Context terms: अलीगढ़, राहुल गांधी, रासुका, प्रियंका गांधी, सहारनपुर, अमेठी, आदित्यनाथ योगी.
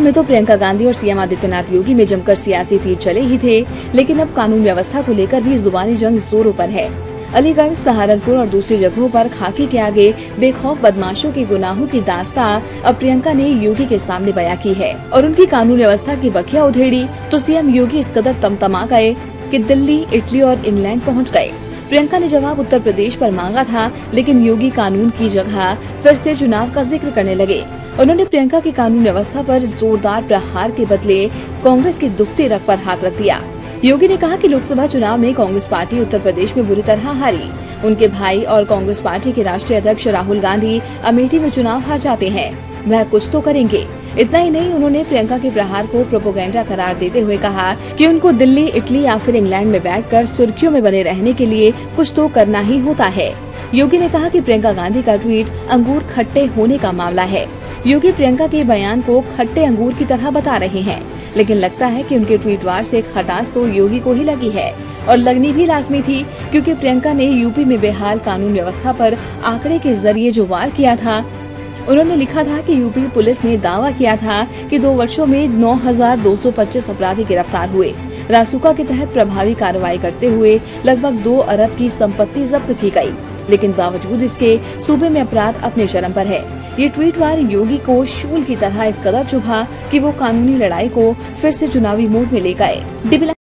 चुनाव में तो प्रियंका गांधी और सीएम आदित्यनाथ योगी में जमकर सियासी तीर चले ही थे, लेकिन अब कानून व्यवस्था को लेकर भी इस दुबानी जंग जोरों पर है। अलीगढ़, सहारनपुर और दूसरी जगहों पर खाकी के आगे बेखौफ बदमाशों के गुनाहों की दास्तां अब प्रियंका ने योगी के सामने बयां की है और उनकी कानून व्यवस्था की बखिया उधेड़ी तो सीएम योगी इस कदर तमतमा गए कि दिल्ली, इटली और इंग्लैंड पहुंच गए। प्रियंका ने जवाब उत्तर प्रदेश पर मांगा था, लेकिन योगी कानून की जगह फिर से चुनाव का जिक्र करने लगे। उन्होंने प्रियंका की कानून व्यवस्था पर जोरदार प्रहार के बदले कांग्रेस के दुखते रग पर हाथ रख दिया। योगी ने कहा कि लोकसभा चुनाव में कांग्रेस पार्टी उत्तर प्रदेश में बुरी तरह हारी। उनके भाई और कांग्रेस पार्टी के राष्ट्रीय अध्यक्ष राहुल गांधी अमेठी में चुनाव हार जाते हैं, वह कुछ तो करेंगे। इतना ही नहीं, उन्होंने प्रियंका के प्रहार को प्रोपोगेंडा करार देते हुए कहा कि उनको दिल्ली, इटली या फिर इंग्लैंड में बैठकर सुर्खियों में बने रहने के लिए कुछ तो करना ही होता है। योगी ने कहा कि प्रियंका गांधी का ट्वीट अंगूर खट्टे होने का मामला है। योगी प्रियंका के बयान को खट्टे अंगूर की तरह बता रहे हैं, लेकिन लगता है कि उनके ट्वीट वार से खटास तो योगी को ही लगी है और लगनी भी लाजमी थी, क्योंकि प्रियंका ने यूपी में बेहाल कानून व्यवस्था पर आंकड़े के जरिए जो वार किया था। उन्होंने लिखा था कि यूपी पुलिस ने दावा किया था कि 2 वर्षों में 9,225 अपराधी गिरफ्तार हुए। रासुका के तहत प्रभावी कार्रवाई करते हुए लगभग 2 अरब की संपत्ति जब्त की गई, लेकिन बावजूद इसके सूबे में अपराध अपने चरम पर है। ये ट्वीट वार योगी को शूल की तरह इस कदर चुभा कि वो कानूनी लड़ाई को फिर से चुनावी मोड में ले गए।